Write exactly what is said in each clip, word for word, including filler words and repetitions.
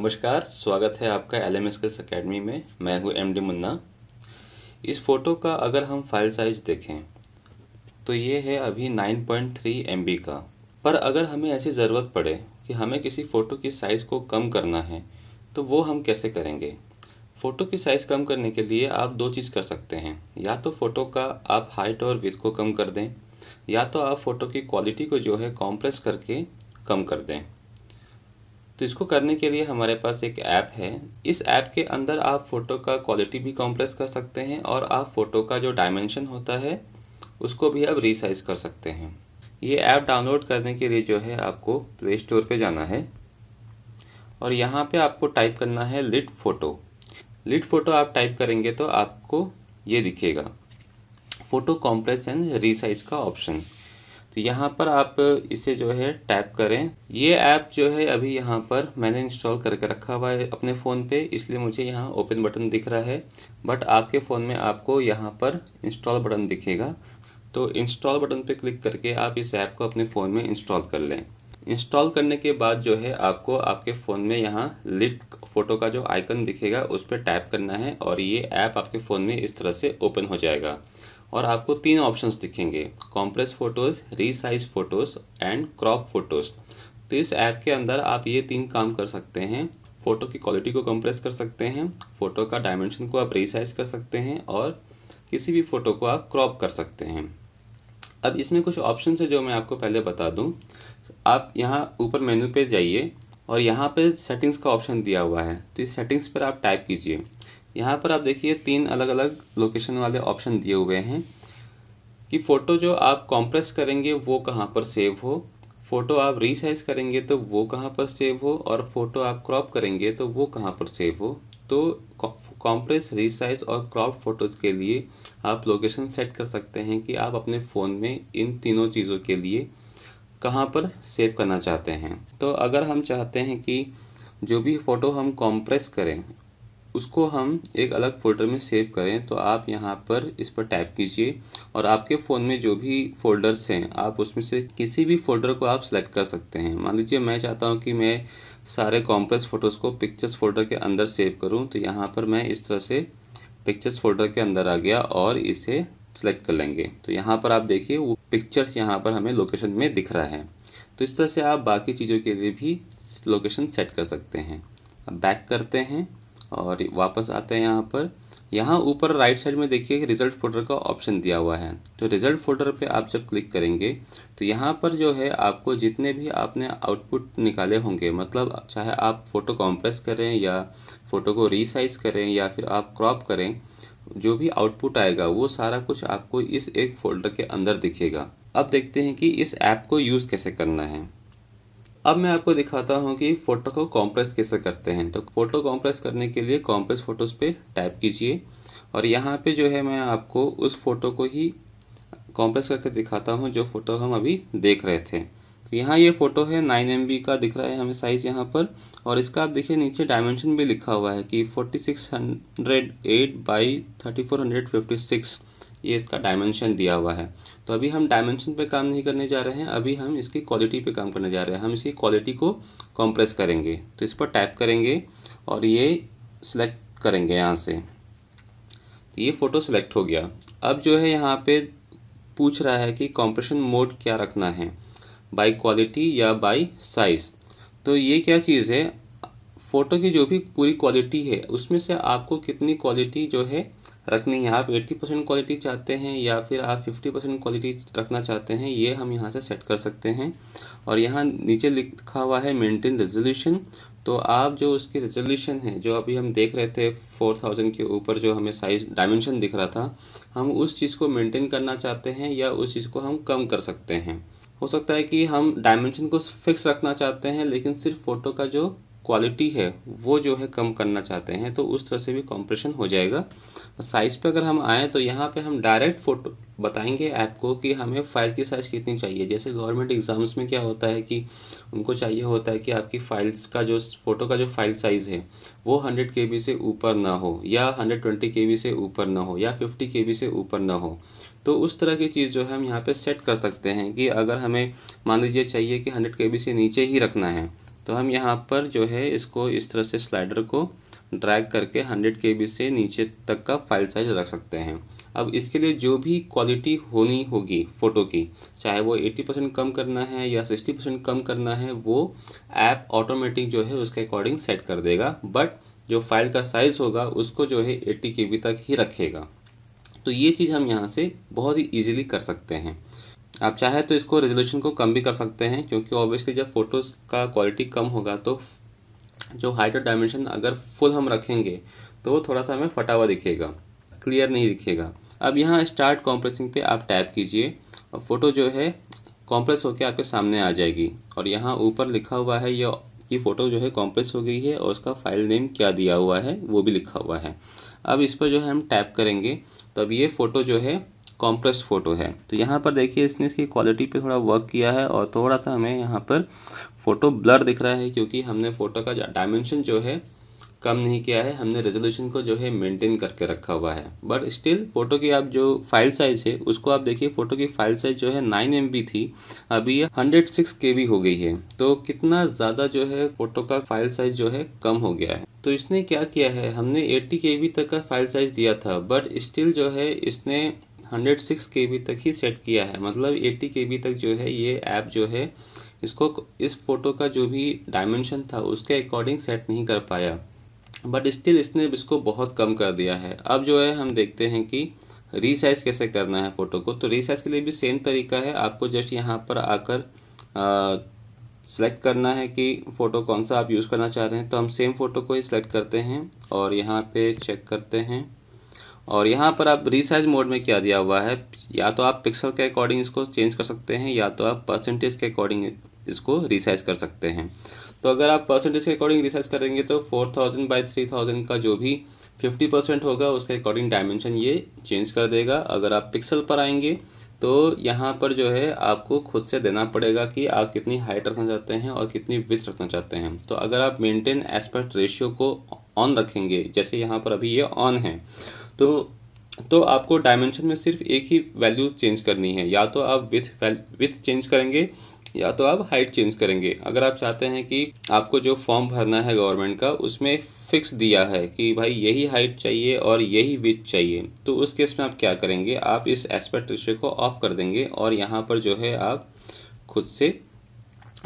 नमस्कार, स्वागत है आपका L M S skills academy में। मैं हूं एम डी मुन्ना। इस फ़ोटो का अगर हम फाइल साइज़ देखें तो ये है अभी nine point three M B का। पर अगर हमें ऐसी ज़रूरत पड़े कि हमें किसी फ़ोटो की साइज़ को कम करना है तो वो हम कैसे करेंगे। फ़ोटो की साइज़ कम करने के लिए आप दो चीज़ कर सकते हैं, या तो फ़ोटो का आप हाइट और विड्थ को कम कर दें, या तो आप फ़ोटो की क्वालिटी को जो है कॉम्प्रेस करके कम कर दें। तो इसको करने के लिए हमारे पास एक ऐप है। इस ऐप के अंदर आप फ़ोटो का क्वालिटी भी कॉम्प्रेस कर सकते हैं और आप फ़ोटो का जो डायमेंशन होता है उसको भी आप रीसाइज़ कर सकते हैं। ये ऐप डाउनलोड करने के लिए जो है आपको प्ले स्टोर पे जाना है और यहाँ पे आपको टाइप करना है लिट फ़ोटो। लिट फ़ोटो आप टाइप करेंगे तो आपको ये दिखेगा फ़ोटो कॉम्प्रेस एंड रीसाइज़ का ऑप्शन। तो यहाँ पर आप इसे जो है टैप करें। ये ऐप जो है अभी यहाँ पर मैंने इंस्टॉल करके रखा हुआ है अपने फ़ोन पे, इसलिए मुझे यहाँ ओपन बटन दिख रहा है, बट आपके फ़ोन में आपको यहाँ पर इंस्टॉल बटन दिखेगा। तो इंस्टॉल बटन पे क्लिक करके आप इस ऐप को अपने फ़ोन में इंस्टॉल कर लें। इंस्टॉल करने के बाद जो है आपको आपके फ़ोन में यहाँ लिट फ़ोटो का जो आइकन दिखेगा उस पर टैप करना है और ये ऐप आपके फ़ोन में इस तरह से ओपन हो जाएगा और आपको तीन ऑप्शंस दिखेंगे, compress photos, resize photos and crop photos. तो इस ऐप के अंदर आप ये तीन काम कर सकते हैं, फ़ोटो की क्वालिटी को कंप्रेस कर सकते हैं, फ़ोटो का डायमेंशन को आप रीसाइज कर सकते हैं और किसी भी फ़ोटो को आप क्रॉप कर सकते हैं। अब इसमें कुछ ऑप्शन है जो मैं आपको पहले बता दूँ। आप यहाँ ऊपर मेन्यू पे जाइए और यहाँ पर सेटिंग्स का ऑप्शन दिया हुआ है, तो इस सेटिंग्स पर आप टाइप कीजिए। यहाँ पर आप देखिए तीन अलग अलग लोकेशन वाले ऑप्शन दिए हुए हैं कि फ़ोटो जो आप कॉम्प्रेस करेंगे वो कहाँ पर सेव हो, फ़ोटो आप रीसाइज़ करेंगे तो वो कहाँ पर सेव हो और फ़ोटो आप क्रॉप करेंगे तो वो कहाँ पर सेव हो। तो कॉम्प्रेस, रीसाइज़ और क्रॉप फ़ोटोज़ के लिए आप लोकेशन सेट कर सकते हैं कि आप अपने फ़ोन में इन तीनों चीज़ों के लिए कहाँ पर सेव करना चाहते हैं। तो अगर हम चाहते हैं कि जो भी फ़ोटो हम कॉम्प्रेस करें उसको हम एक अलग फ़ोल्डर में सेव करें, तो आप यहाँ पर इस पर टैप कीजिए और आपके फ़ोन में जो भी फ़ोल्डर्स हैं आप उसमें से किसी भी फ़ोल्डर को आप सेलेक्ट कर सकते हैं। मान लीजिए मैं चाहता हूँ कि मैं सारे कॉम्प्रेस फ़ोटोज़ को पिक्चर्स फ़ोल्डर के अंदर सेव करूँ, तो यहाँ पर मैं इस तरह से पिक्चर्स फ़ोल्डर के अंदर आ गया और इसे सेलेक्ट कर लेंगे। तो यहाँ पर आप देखिए वो पिक्चर्स यहाँ पर हमें लोकेशन में दिख रहा है। तो इस तरह से आप बाकी चीज़ों के लिए भी लोकेशन सेट कर सकते हैं। अब बैक करते हैं और वापस आते हैं यहाँ पर। यहाँ ऊपर राइट साइड में देखिए रिज़ल्ट फ़ोल्डर का ऑप्शन दिया हुआ है, तो रिज़ल्ट फ़ोल्डर पे आप जब क्लिक करेंगे तो यहाँ पर जो है आपको जितने भी आपने आउटपुट निकाले होंगे, मतलब चाहे आप फ़ोटो कॉम्प्रेस करें या फ़ोटो को रीसाइज़ करें या फिर आप क्रॉप करें, जो भी आउटपुट आएगा वो सारा कुछ आपको इस एक फ़ोल्डर के अंदर दिखेगा। अब देखते हैं कि इस ऐप को यूज़ कैसे करना है। अब मैं आपको दिखाता हूं कि फ़ोटो को कॉम्प्रेस कैसे करते हैं। तो फ़ोटो कॉम्प्रेस करने के लिए कॉम्प्रेस फ़ोटोज़ पे टाइप कीजिए और यहां पे जो है मैं आपको उस फ़ोटो को ही कॉम्प्रेस करके दिखाता हूं जो फ़ोटो हम अभी देख रहे थे। तो यहाँ ये फ़ोटो है नाइन एम बी का दिख रहा है हमें साइज़ यहाँ पर, और इसका आप देखिए नीचे डायमेंशन भी लिखा हुआ है कि forty six hundred eight by thirty four hundred fifty six ये इसका डायमेंशन दिया हुआ है। तो अभी हम डायमेंशन पे काम नहीं करने जा रहे हैं, अभी हम इसकी क्वालिटी पे काम करने जा रहे हैं। हम इसकी क्वालिटी को कंप्रेस करेंगे, तो इस पर टैप करेंगे और ये सिलेक्ट करेंगे यहाँ से। तो ये फ़ोटो सिलेक्ट हो गया। अब जो है यहाँ पे पूछ रहा है कि कंप्रेशन मोड क्या रखना है, बाय क्वालिटी या बाय साइज़। तो ये क्या चीज़ है, फ़ोटो की जो भी पूरी क्वालिटी है उसमें से आपको कितनी क्वालिटी जो है रखनी है। आप अस्सी परसेंट क्वालिटी चाहते हैं या फिर आप पचास परसेंट क्वालिटी रखना चाहते हैं, ये हम यहाँ से सेट कर सकते हैं। और यहाँ नीचे लिखा हुआ है मेंटेन रेजोल्यूशन, तो आप जो उसकी रेजोल्यूशन है जो अभी हम देख रहे थे चार हज़ार के ऊपर जो हमें साइज़ डायमेंशन दिख रहा था, हम उस चीज़ को मेंटेन करना चाहते हैं या उस चीज़ को हम कम कर सकते हैं। हो सकता है कि हम डायमेंशन को फिक्स रखना चाहते हैं लेकिन सिर्फ फ़ोटो का जो क्वालिटी है वो जो है कम करना चाहते हैं, तो उस तरह से भी कंप्रेशन हो जाएगा। साइज़ पे अगर हम आएँ तो यहाँ पे हम डायरेक्ट फ़ोटो बताएंगे ऐप को कि हमें फ़ाइल की साइज़ कितनी चाहिए। जैसे गवर्नमेंट एग्ज़ाम्स में क्या होता है कि उनको चाहिए होता है कि आपकी फ़ाइल्स का जो फ़ोटो का जो फ़ाइल साइज़ है वो हंड्रेड के बी से ऊपर ना हो या हंड्रेड ट्वेंटी के बी से ऊपर ना हो या फिफ्टी के बी से ऊपर ना हो। तो उस तरह की चीज़ जो है हम यहाँ पे सेट कर सकते हैं कि अगर हमें मान लीजिए चाहिए कि हंड्रेड के बी से नीचे ही रखना है तो हम यहाँ पर जो है इसको इस तरह से स्लाइडर को ड्रैग करके हंड्रेड के बी से नीचे तक का फाइल साइज़ रख सकते हैं। अब इसके लिए जो भी क्वालिटी होनी होगी फ़ोटो की, चाहे वो अस्सी परसेंट कम करना है या साठ परसेंट कम करना है, वो ऐप ऑटोमेटिक जो है उसके अकॉर्डिंग सेट कर देगा। बट जो फाइल का साइज़ होगा उसको जो है अस्सी के बी तक ही रखेगा। तो ये चीज़ हम यहाँ से बहुत ही ईजिली कर सकते हैं। आप चाहे तो इसको रेजोल्यूशन को कम भी कर सकते हैं, क्योंकि ऑब्वियसली जब फ़ोटोज़ का क्वालिटी कम होगा तो जो हाइट और डायमेंशन अगर फुल हम रखेंगे तो थोड़ा सा हमें फटा हुआ दिखेगा, क्लियर नहीं दिखेगा। अब यहाँ स्टार्ट कॉम्प्रेसिंग पे आप टैप कीजिए और फ़ोटो जो है कॉम्प्रेस होकर आपके सामने आ जाएगी। और यहाँ ऊपर लिखा हुआ है या ये फ़ोटो जो है कॉम्प्रेस हो गई है और उसका फाइल नेम क्या दिया हुआ है वो भी लिखा हुआ है। अब इस पर जो है हम टैप करेंगे तो अब ये फ़ोटो जो है कॉम्प्रेस फ़ोटो है। तो यहाँ पर देखिए इसने इसकी क्वालिटी पे थोड़ा वर्क किया है और थोड़ा सा हमें यहाँ पर फ़ोटो ब्लर दिख रहा है, क्योंकि हमने फ़ोटो का डायमेंशन जो है कम नहीं किया है, हमने रेजोल्यूशन को जो है मेंटेन करके रखा हुआ है। बट स्टिल फ़ोटो की आप जो फाइल साइज़ है उसको आप देखिए, फ़ोटो की फाइल साइज़ जो है नाइन एम बी थी, अभी ये हंड्रेड सिक्स के बी हो गई है। तो कितना ज़्यादा जो है फ़ोटो का फाइल साइज़ जो है कम हो गया है। तो इसने क्या किया है, हमने एट्टी के बी तक का फाइल साइज़ दिया था बट स्टिल जो है इसने हंड्रेड सिक्स के बी तक ही सेट किया है। मतलब अस्सी के बी तक जो है ये ऐप जो है इसको इस फ़ोटो का जो भी डायमेंशन था उसके अकॉर्डिंग सेट नहीं कर पाया, बट स्टिल इसने इसको बहुत कम कर दिया है। अब जो है हम देखते हैं कि रीसाइज़ कैसे करना है फ़ोटो को। तो रीसाइज़ के लिए भी सेम तरीका है, आपको जस्ट यहाँ पर आकर सेलेक्ट करना है कि फ़ोटो कौन सा आप यूज़ करना चाह रहे हैं। तो हम सेम फ़ोटो को ही सिलेक्ट करते हैं और यहाँ पर चेक करते हैं और यहाँ पर आप रीसाइज मोड में क्या दिया हुआ है, या तो आप पिक्सल के अकॉर्डिंग इसको चेंज कर सकते हैं या तो आप परसेंटेज के अकॉर्डिंग इसको रीसाइज कर सकते हैं। तो अगर आप परसेंटेज के अकॉर्डिंग रीसाइज करेंगे तो four thousand by three thousand का जो भी फिफ्टी परसेंट होगा उसके अकॉर्डिंग डायमेंशन ये चेंज कर देगा। अगर आप पिक्सल पर आएंगे तो यहाँ पर जो है आपको खुद से देना पड़ेगा कि आप कितनी हाइट रखना चाहते हैं और कितनी विड्थ रखना चाहते हैं। तो अगर आप मेंटेन एस्पेक्ट रेशियो को ऑन रखेंगे, जैसे यहाँ पर अभी ये ऑन है, तो तो आपको डायमेंशन में सिर्फ एक ही वैल्यू चेंज करनी है, या तो आप विथ विथ चेंज करेंगे या तो आप हाइट चेंज करेंगे। अगर आप चाहते हैं कि आपको जो फॉर्म भरना है गवर्नमेंट का उसमें फिक्स दिया है कि भाई यही हाइट चाहिए और यही विथ चाहिए, तो उस केस में आप क्या करेंगे, आप इस एस्पेक्ट रेशियो को ऑफ कर देंगे और यहाँ पर जो है आप खुद से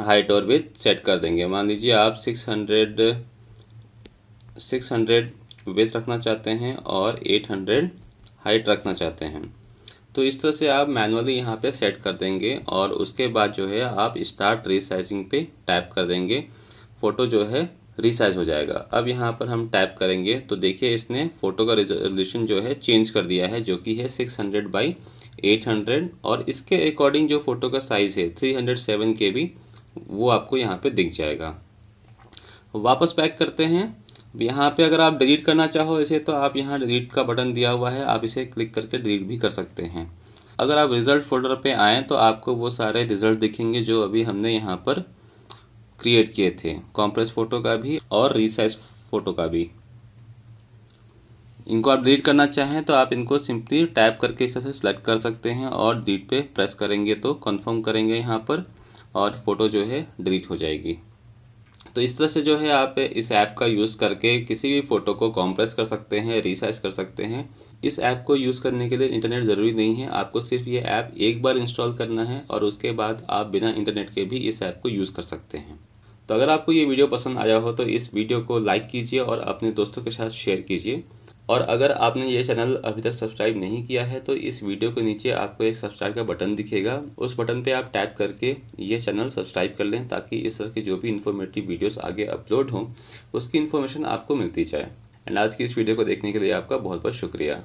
हाइट और विथ सेट कर देंगे। मान लीजिए आप six hundred six hundred width रखना चाहते हैं और एट हंड्रेड हाइट रखना चाहते हैं। तो इस तरह से आप मैनुअली यहाँ पे सेट कर देंगे और उसके बाद जो है आप स्टार्ट रीसाइजिंग पे टैप कर देंगे, फ़ोटो जो है रीसाइज हो जाएगा। अब यहाँ पर हम टैप करेंगे तो देखिए इसने फ़ोटो का रेजोल्यूशन जो है चेंज कर दिया है, जो कि है six hundred by eight hundred और इसके अकॉर्डिंग जो फ़ोटो का साइज़ है three hundred seven K B, वो आपको यहाँ पर दिख जाएगा। वापस बैक करते हैं। यहाँ पे अगर आप डिलीट करना चाहो इसे तो आप यहाँ डिलीट का बटन दिया हुआ है, आप इसे क्लिक करके डिलीट भी कर सकते हैं। अगर आप रिज़ल्ट फोल्डर पे आएँ तो आपको वो सारे रिज़ल्ट दिखेंगे जो अभी हमने यहाँ पर क्रिएट किए थे, कॉम्प्रेस फ़ोटो का भी और रीसाइज फ़ोटो का भी। इनको आप डिलीट करना चाहें तो आप इनको सिंपली टैप करके इस तरह से सिलेक्ट कर सकते हैं और डिलीट पे प्रेस करेंगे तो कन्फर्म करेंगे यहाँ पर और फ़ोटो जो है डिलीट हो जाएगी। तो इस तरह से जो है आप इस ऐप का यूज़ करके किसी भी फ़ोटो को कॉम्प्रेस कर सकते हैं, रीसाइज कर सकते हैं। इस ऐप को यूज़ करने के लिए इंटरनेट ज़रूरी नहीं है, आपको सिर्फ ये ऐप एक बार इंस्टॉल करना है और उसके बाद आप बिना इंटरनेट के भी इस ऐप को यूज़ कर सकते हैं। तो अगर आपको ये वीडियो पसंद आया हो तो इस वीडियो को लाइक कीजिए और अपने दोस्तों के साथ शेयर कीजिए। और अगर आपने ये चैनल अभी तक सब्सक्राइब नहीं किया है तो इस वीडियो के नीचे आपको एक सब्सक्राइब का बटन दिखेगा, उस बटन पे आप टैप करके ये चैनल सब्सक्राइब कर लें, ताकि इस तरह के जो भी इन्फॉर्मेटिव वीडियोस आगे अपलोड हों उसकी इन्फॉर्मेशन आपको मिलती जाए। एंड आज की इस वीडियो को देखने के लिए आपका बहुत बहुत शुक्रिया।